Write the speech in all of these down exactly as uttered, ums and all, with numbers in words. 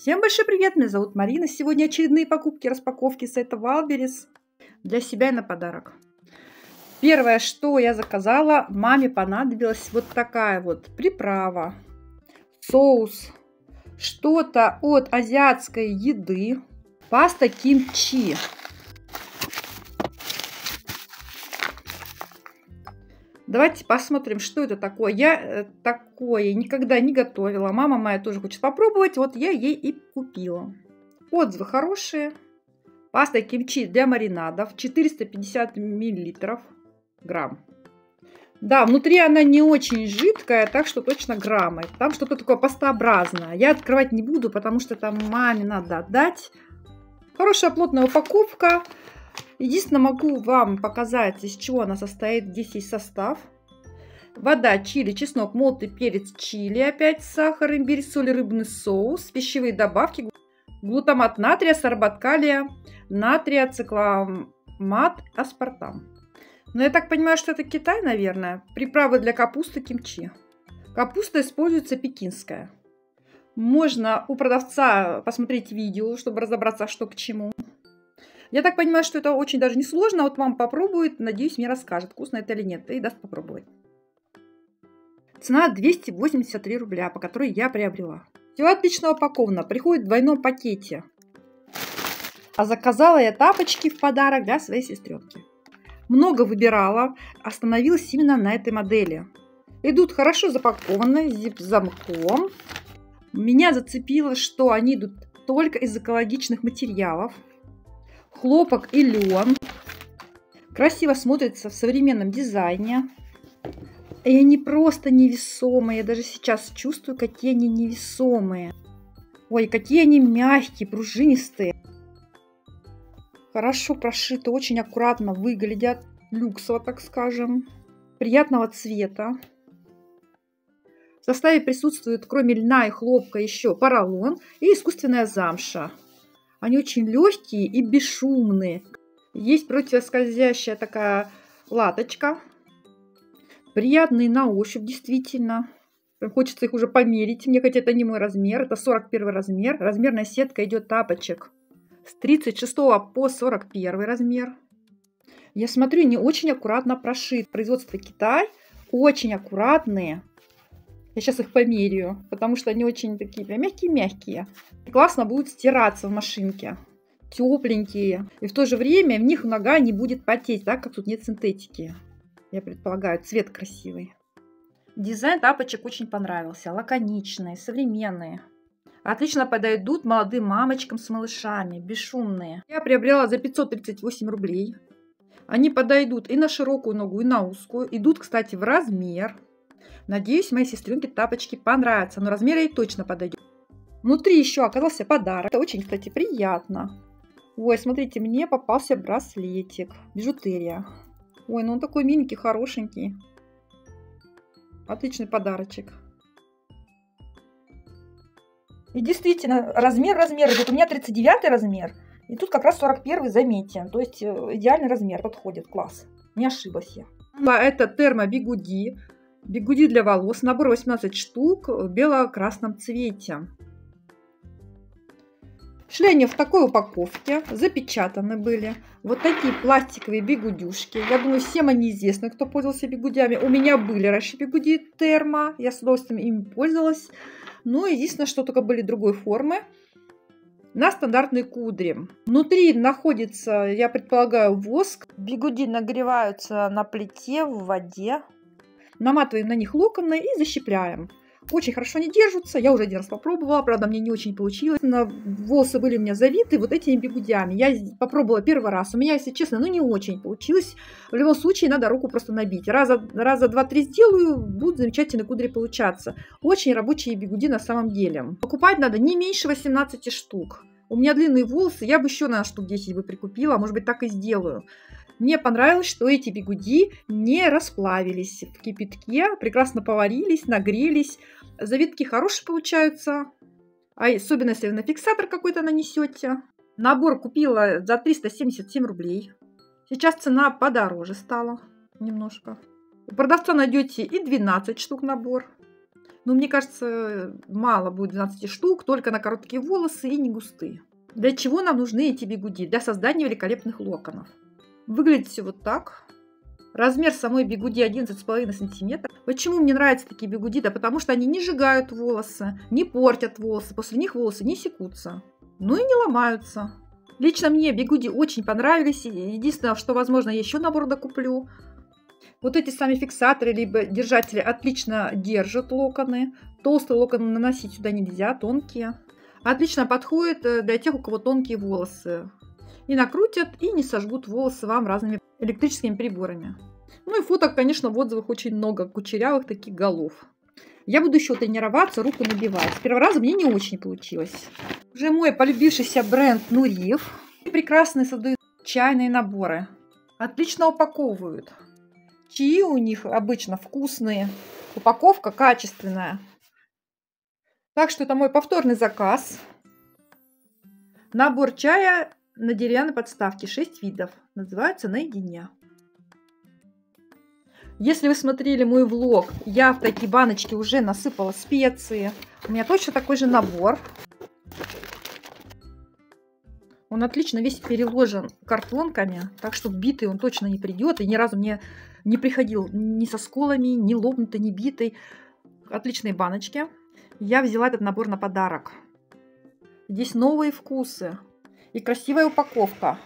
Всем большой привет, меня зовут Марина. Сегодня очередные покупки, распаковки с сайта Wildberries для себя и на подарок. Первое, что я заказала, маме понадобилась вот такая вот приправа, соус, что-то от азиатской еды, паста кимчи. Давайте посмотрим, что это такое. Я такое никогда не готовила. Мама моя тоже хочет попробовать. Вот я ей и купила. Отзывы хорошие. Паста кимчи для маринадов. четыреста пятьдесят миллилитров. Грамм. Да, внутри она не очень жидкая, так что точно граммы. Там что-то такое пастообразное. Я открывать не буду, потому что там маме надо отдать. Хорошая плотная упаковка. Единственное, могу вам показать, из чего она состоит. Здесь есть состав. Вода, чили, чеснок, молотый перец, чили, опять сахар, имбирь, соль, рыбный соус, пищевые добавки, глутамат натрия, сорбат калия, натрия, цикламат, аспартам. Но я так понимаю, что это Китай, наверное. Приправы для капусты, кимчи. Капуста используется пекинская. Можно у продавца посмотреть видео, чтобы разобраться, что к чему. Я так понимаю, что это очень даже несложно. Вот мама попробует, надеюсь, мне расскажет, вкусно это или нет, и даст попробовать. Цена двести восемьдесят три рубля, по которой я приобрела. Все отлично упаковано, приходит в двойном пакете. А заказала я тапочки в подарок для своей сестренки. Много выбирала, остановилась именно на этой модели. Идут хорошо запакованные, с зип-замком. Меня зацепило, что они идут только из экологичных материалов. Хлопок и лен. Красиво смотрится в современном дизайне. И они просто невесомые. Я даже сейчас чувствую, какие они невесомые. Ой, какие они мягкие, пружинистые. Хорошо прошиты, очень аккуратно выглядят. Люксово, так скажем. Приятного цвета. В составе присутствует, кроме льна и хлопка, еще поролон и искусственная замша. Они очень легкие и бесшумные. Есть противоскользящая такая латочка. Приятные на ощупь, действительно. Хочется их уже померить. Мне, хотя это не мой размер, это сорок первый размер. Размерная сетка идет тапочек с тридцать шестого по сорок первый размер. Я смотрю, не очень аккуратно прошит. Производство Китай. Очень аккуратные. Я сейчас их померяю, потому что они очень такие мягкие-мягкие. Классно будут стираться в машинке. Тепленькие. И в то же время в них нога не будет потеть, так как тут нет синтетики. Я предполагаю, цвет красивый. Дизайн тапочек очень понравился. Лаконичные, современные. Отлично подойдут молодым мамочкам с малышами. Бесшумные. Я приобрела за пятьсот тридцать восемь рублей. Они подойдут и на широкую ногу, и на узкую. Идут, кстати, в размер. Надеюсь, моей сестренке тапочки понравятся, но размер ей точно подойдет. Внутри еще оказался подарок. Это очень, кстати, приятно. Ой, смотрите, мне попался браслетик. Бижутерия. Ой, ну он такой миленький, хорошенький. Отличный подарочек. И действительно, размер, размер. Вот у меня тридцать девятый размер. И тут как раз сорок первый, заметьте. То есть идеальный размер подходит. Класс. Не ошиблась я. Это термо-бигуди. Бигуди для волос, набор восемнадцать штук в бело-красном цвете. Шли они в такой упаковке, запечатаны были. Вот такие пластиковые бигудюшки. Я думаю, всем они известны, кто пользовался бигудями. У меня были раньше бигуди термо, я с удовольствием ими пользовалась. Но единственное, что только были другой формы. На стандартной кудре. Внутри находится, я предполагаю, воск. Бигуди нагреваются на плите в воде. Наматываем на них локоны и защипляем. Очень хорошо они держатся. Я уже один раз попробовала. Правда, мне не очень получилось. Волосы были у меня завиты вот этими бигудями. Я попробовала первый раз. У меня, если честно, ну не очень получилось. В любом случае, надо руку просто набить. Раза, раза два-три сделаю, будут замечательные кудри получаться. Очень рабочие бигуди на самом деле. Покупать надо не меньше восемнадцати штук. У меня длинные волосы. Я бы еще, наверное, штук десять бы прикупила. Может быть, так и сделаю. Мне понравилось, что эти бигуди не расплавились в кипятке, прекрасно поварились, нагрелись. Завитки хорошие получаются, особенно если вы на фиксатор какой-то нанесете. Набор купила за триста семьдесят семь рублей. Сейчас цена подороже стала немножко. У продавца найдете и двенадцать штук набор. Но мне кажется, мало будет двенадцать штук, только на короткие волосы и не густые. Для чего нам нужны эти бигуди? Для создания великолепных локонов. Выглядит все вот так. Размер самой бигуди одиннадцать с половиной сантиметров. Почему мне нравятся такие бигуди? Да потому что они не сжигают волосы, не портят волосы, после них волосы не секутся, ну и не ломаются. Лично мне бигуди очень понравились. Единственное, что, возможно, еще набор докуплю. Вот эти сами фиксаторы либо держатели отлично держат локоны. Толстые локоны наносить сюда нельзя, тонкие. Отлично подходит для тех, у кого тонкие волосы. И накрутят, и не сожгут волосы вам разными электрическими приборами. Ну и фоток, конечно, в отзывах очень много кучерявых таких голов. Я буду еще тренироваться, руку набивать. С первого раза мне не очень получилось. Уже мой полюбившийся бренд Nurieff. Прекрасно создают чайные наборы. Отлично упаковывают. Чаи у них обычно вкусные. Упаковка качественная. Так что это мой повторный заказ. Набор чая на деревянной подставке. шесть видов. Называется «Наедине». Если вы смотрели мой влог, я в такие баночки уже насыпала специи. У меня точно такой же набор. Он отлично весь переложен картонками, так что битый он точно не придет. И ни разу мне не приходил ни со сколами, ни лопнутый, ни битый. Отличные баночки. Я взяла этот набор на подарок. Здесь новые вкусы и красивая упаковка.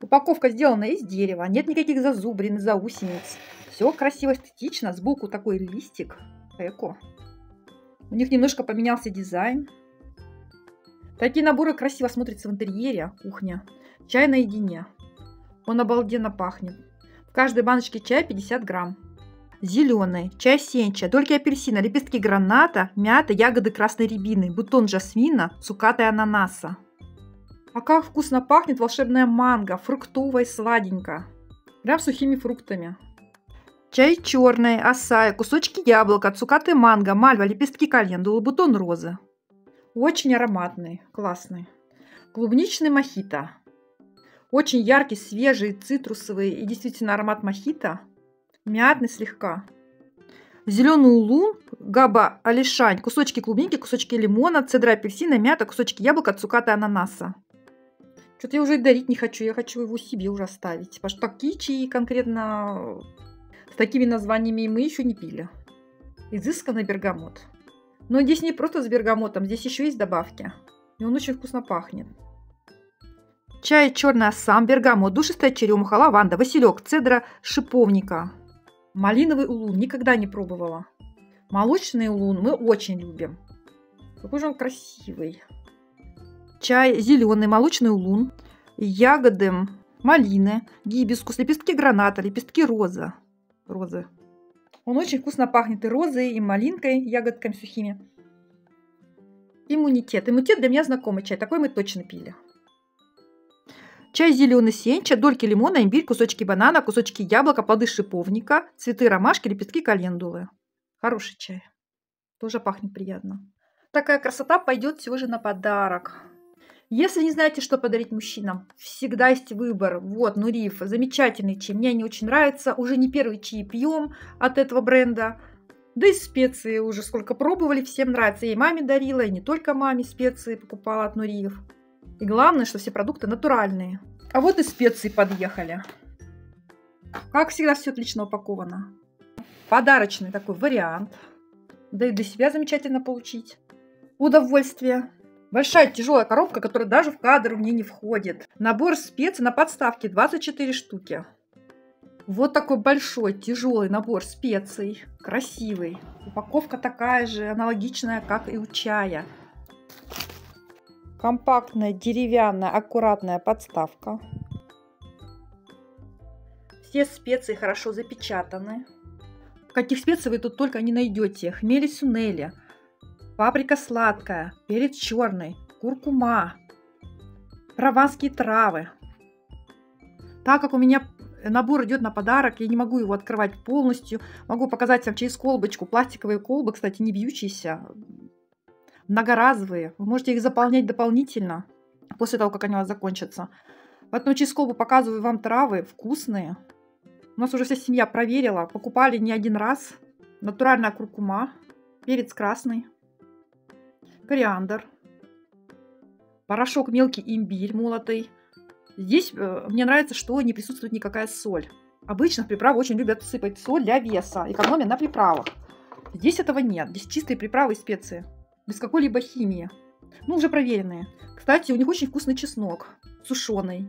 Упаковка сделана из дерева, нет никаких зазубрин, заусениц. Все красиво, эстетично, сбоку такой листик, эко. У них немножко поменялся дизайн. Такие наборы красиво смотрятся в интерьере, кухня. Чай наедине. Он обалденно пахнет. В каждой баночке чая пятьдесят грамм. Зеленый, чай сенча, дольки апельсина, лепестки граната, мята, ягоды красной рябины, бутон жасмина, цукаты ананаса. А как вкусно пахнет волшебная манго, фруктовая и сладенькая. Прям сухими фруктами. Чай черный, асай, кусочки яблока, цукаты манго, мальва, лепестки календулы, бутон розы. Очень ароматный, классный. Клубничный мохито. Очень яркий, свежий, цитрусовый и действительно аромат мохито. Мятный слегка. Зеленый улун, габа алишань, кусочки клубники, кусочки лимона, цедра апельсина, мята, кусочки яблока, цукаты ананаса. Что-то я уже дарить не хочу, я хочу его себе уже оставить. Потому что такие чаи конкретно с такими названиями мы еще не пили. Изысканный бергамот. Но здесь не просто с бергамотом, здесь еще есть добавки. И он очень вкусно пахнет. Чай черный ассам, бергамот, душистая черемуха, лаванда, василек, цедра шиповника. Малиновый улун никогда не пробовала. Молочный улун мы очень любим. Какой же он красивый. Чай зеленый, молочный улун, ягоды, малины, гибискус, лепестки граната, лепестки розы. розы. Он очень вкусно пахнет и розой, и малинкой, ягодками сухими. Иммунитет. Иммунитет для меня знакомый чай. Такой мы точно пили. Чай зеленый сенча, дольки лимона, имбирь, кусочки банана, кусочки яблока, плоды шиповника, цветы ромашки, лепестки календулы. Хороший чай. Тоже пахнет приятно. Такая красота пойдет всего же на подарок. Если не знаете, что подарить мужчинам, всегда есть выбор. Вот, Nurieff, замечательный чай, мне они очень нравятся. Уже не первый чай пьем от этого бренда. Да и специи уже сколько пробовали, всем нравится. Я и маме дарила, и не только маме специи покупала от Nurieff. И главное, что все продукты натуральные. А вот и специи подъехали. Как всегда, все отлично упаковано. Подарочный такой вариант. Да и для себя замечательно получить. Удовольствие. Большая тяжелая коробка, которая даже в кадр мне не входит. Набор специй на подставке двадцать четыре штуки. Вот такой большой тяжелый набор специй. Красивый. Упаковка такая же, аналогичная, как и у чая. Компактная, деревянная, аккуратная подставка. Все специи хорошо запечатаны. Каких специй вы тут только не найдете. Хмели-сунели. Паприка сладкая, перец черный, куркума, прованские травы. Так как у меня набор идет на подарок, я не могу его открывать полностью. Могу показать вам через колбочку. Пластиковые колбы, кстати, не бьющиеся, многоразовые. Вы можете их заполнять дополнительно после того, как они у вас закончатся. Поэтому через колбу показываю вам травы вкусные. У нас уже вся семья проверила, покупали не один раз. натуральная куркума, перец красный, кориандр, порошок мелкий имбирь молотый. Здесь мне нравится, что не присутствует никакая соль. Обычно в приправы очень любят сыпать соль для веса, экономия на приправах. Здесь этого нет. Здесь чистые приправы и специи, без какой-либо химии. Ну, уже проверенные. Кстати, у них очень вкусный чеснок, сушеный.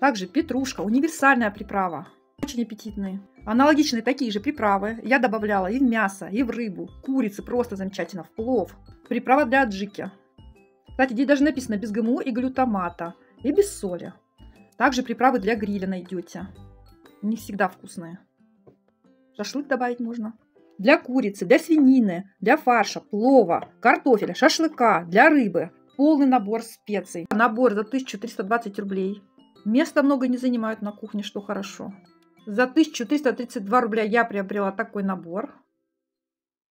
Также петрушка, универсальная приправа, очень аппетитные. Аналогичные такие же приправы я добавляла и в мясо, и в рыбу, курицы просто замечательно, в плов. Приправа для аджики. Кстати, здесь даже написано без ГМО и глютамата, и без соли. Также приправы для гриля найдете. Не всегда вкусные. Шашлык добавить можно. Для курицы, для свинины, для фарша, плова, картофеля, шашлыка, для рыбы. Полный набор специй. Набор за тысячу триста двадцать рублей. Места много не занимают на кухне, что хорошо. За тысячу триста тридцать два рубля я приобрела такой набор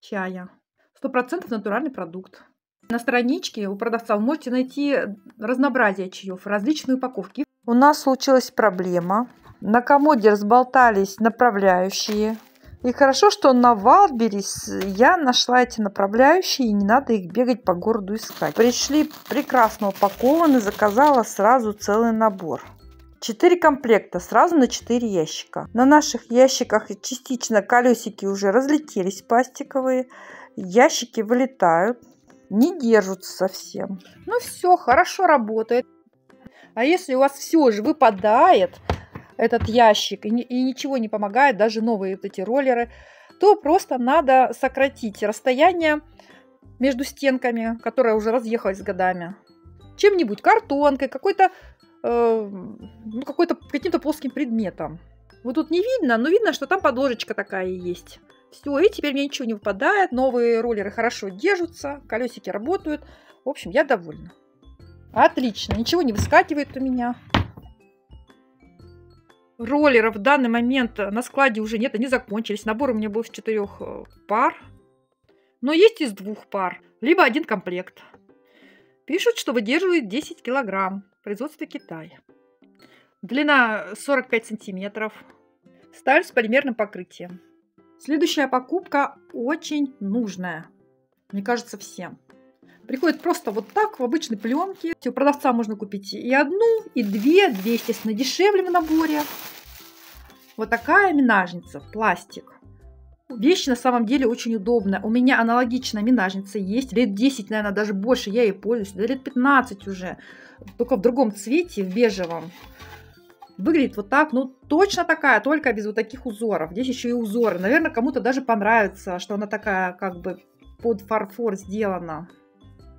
чая. сто процентов натуральный продукт. На страничке у продавца вы можете найти разнообразие чаев, различные упаковки. У нас случилась проблема. На комоде разболтались направляющие. И хорошо, что на Wildberries я нашла эти направляющие, и не надо их бегать по городу искать. Пришли прекрасно упакованы, заказала сразу целый набор. четыре комплекта, сразу на четыре ящика. На наших ящиках частично колесики уже разлетелись пластиковые. Ящики вылетают, не держатся совсем. Ну все, хорошо работает. А если у вас все же выпадает этот ящик и ничего не помогает, даже новые вот эти роллеры, то просто надо сократить расстояние между стенками, которое уже разъехалось с годами, чем-нибудь, картонкой, какой-то, э, ну, какой-то, каким-то плоским предметом. Вот тут не видно, но видно, что там подложечка такая есть. Все, и теперь мне ничего не выпадает, новые роллеры хорошо держатся, колесики работают. В общем, я довольна. Отлично, ничего не выскакивает у меня. Роллеров в данный момент на складе уже нет, они закончились. Набор у меня был из четырех пар, но есть из двух пар, либо один комплект. Пишут, что выдерживает десять килограмм, производство Китай. Длина сорок пять сантиметров. Сталь с полимерным покрытием. Следующая покупка очень нужная, мне кажется, всем. Приходит просто вот так, в обычной пленке. У продавца можно купить и одну, и две. Две, естественно, дешевле в наборе. Вот такая минажница, пластик. Вещь на самом деле очень удобная. У меня аналогичная минажница есть. лет десять, наверное, даже больше я ей пользуюсь. Да лет пятнадцать уже. Только в другом цвете, в бежевом. Выглядит вот так. Ну, точно такая, только без вот таких узоров. Здесь еще и узоры. Наверное, кому-то даже понравится, что она такая как бы под фарфор сделана.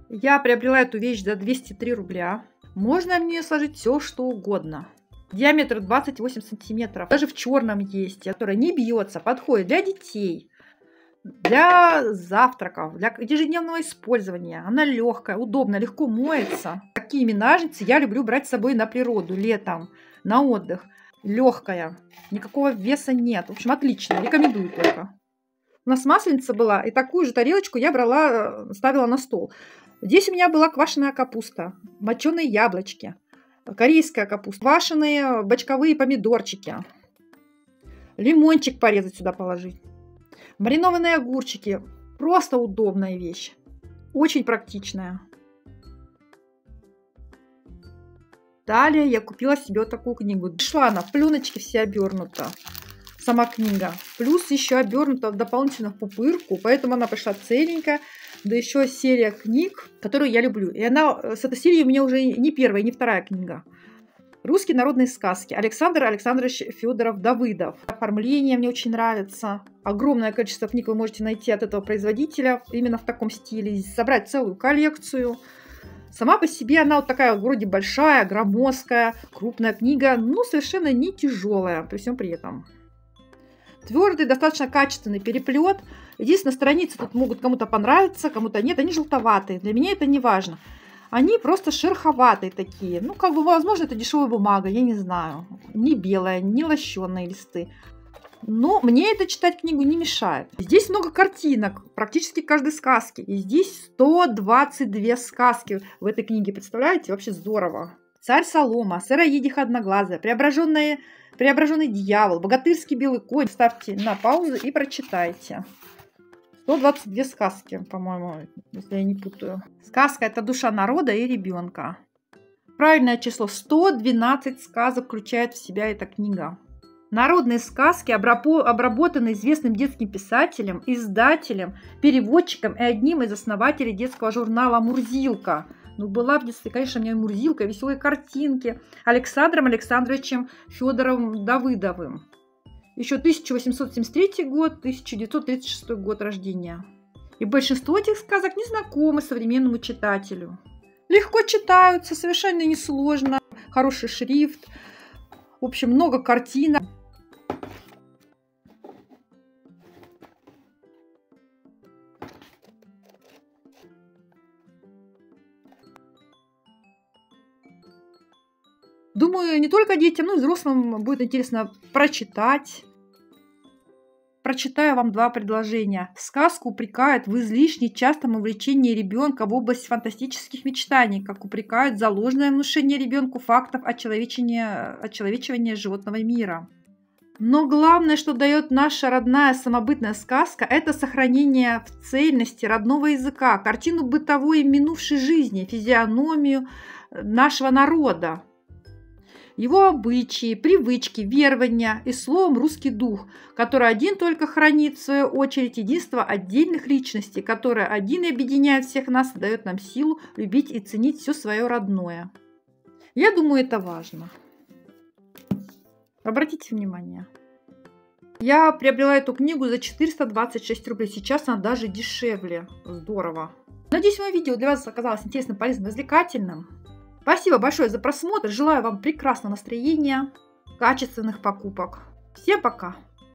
Я приобрела эту вещь за двести три рубля. Можно в нее сложить все, что угодно. Диаметр двадцать восемь сантиметров. Даже в черном есть, которая не бьется. Подходит для детей, для завтраков, для ежедневного использования. Она легкая, удобная, легко моется. Такие минажницы я люблю брать с собой на природу, летом, на отдых. Легкая, никакого веса нет. В общем, отлично, рекомендую только. У нас масленица была, и такую же тарелочку я брала, ставила на стол. Здесь у меня была квашеная капуста, моченые яблочки, корейская капуста, квашеные бочковые помидорчики, лимончик порезать сюда положить, маринованные огурчики. Просто удобная вещь, очень практичная. Далее я купила себе вот такую книгу. Пришла она, в пленочке все обернута. Сама книга. Плюс еще обернута дополнительно в пупырку, поэтому она пришла целенькая. Да еще серия книг, которую я люблю. И она с этой серией у меня уже не первая, не вторая книга. «Русские народные сказки». Александр Александрович Федоров-Давыдов. Оформление мне очень нравится. Огромное количество книг вы можете найти от этого производителя именно в таком стиле. Собрать целую коллекцию. Сама по себе она вот такая вроде большая, громоздкая, крупная книга, но совершенно не тяжелая при всем при этом. Твердый, достаточно качественный переплет. Единственное, страницы тут могут кому-то понравиться, кому-то нет. Они желтоватые. Для меня это не важно. Они просто шероховатые такие. Ну, как бы, возможно, это дешевая бумага, я не знаю. Не белая, не лощеные листы. Но мне это читать книгу не мешает. Здесь много картинок, практически каждой сказки. И здесь сто двадцать две сказки в этой книге. Представляете? Вообще здорово. царь Солома, сыроедиха одноглазая, преображенная, преображенный дьявол, богатырский белый конь. Ставьте на паузу и прочитайте. сто двадцать две сказки, по-моему, если я не путаю. Сказка – это душа народа и ребенка. Правильное число сто двенадцать сказок включает в себя эта книга. Народные сказки обработаны известным детским писателем, издателем, переводчиком и одним из основателей детского журнала «Мурзилка». Ну, была в детстве, конечно, у меня «Мурзилка», «Веселые картинки», Александром Александровичем Федоровым Давыдовым. Еще тысяча восемьсот семьдесят третий год, тысяча девятьсот тридцать шестой год рождения. И большинство этих сказок не знакомы современному читателю. Легко читаются, совершенно несложно, хороший шрифт, в общем, много картинок. Думаю, не только детям, но и взрослым будет интересно прочитать. Прочитаю вам два предложения. Сказку упрекают в излишне частом увлечении ребенка в область фантастических мечтаний, как упрекают за ложное внушение ребенку фактов очеловечивания, очеловечивания животного мира. Но главное, что дает наша родная самобытная сказка, это сохранение в цельности родного языка, картину бытовой и минувшей жизни, физиономию нашего народа. Его обычаи, привычки, верования и, словом, русский дух, который один только хранит, в свою очередь, единство отдельных личностей, которое один и объединяет всех нас и дает нам силу любить и ценить все свое родное. Я думаю, это важно. Обратите внимание. Я приобрела эту книгу за четыреста двадцать шесть рублей. Сейчас она даже дешевле. Здорово. Надеюсь, мое видео для вас оказалось интересным, полезным, развлекательным. Спасибо большое за просмотр. Желаю вам прекрасного настроения, качественных покупок. Всем пока!